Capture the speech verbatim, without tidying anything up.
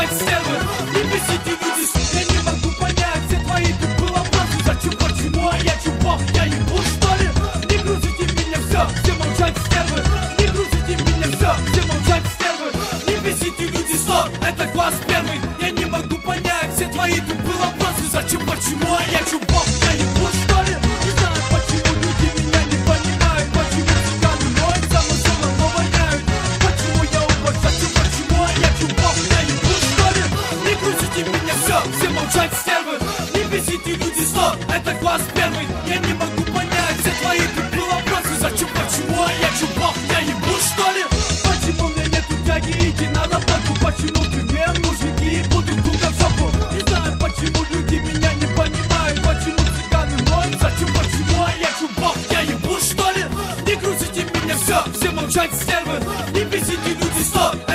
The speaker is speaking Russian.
качать сервы и бесить не будешь. Я не могу понять, все твои тут было просто. Зачем, почему, а я чубов, я ебу, что ли? Не грузите меня, все, все молчать сервы. Не грузите меня, все, все молчать сервы. Не бесите люди, что это класс первый. Я не могу понять, все твои тут было просто. Зачем, почему, а я чубов, я ебу, что ли? Не знаю, почему люди меня не понимают. Почему всегда мной замыслово воняют? Почему я убой, зачем, почему, а я чубов, я ебу, что ли? Не грузите меня, все, все молчать сервы. Не бесите люди, что это класс первый. Я не могу понять, все твои тут было просто. Зачем, почему, а я чубов, я ебу, что ли? Почему мне нету тяги идти на работу? Почему ты мне мужики будут куда в жопу? Не знаю, почему люди меня не понимают. Почему цыганы моют? Зачем, почему, а я чубов, я ебу, что ли? Не грузите меня, все, все молчать стервы. Не бесите люди, что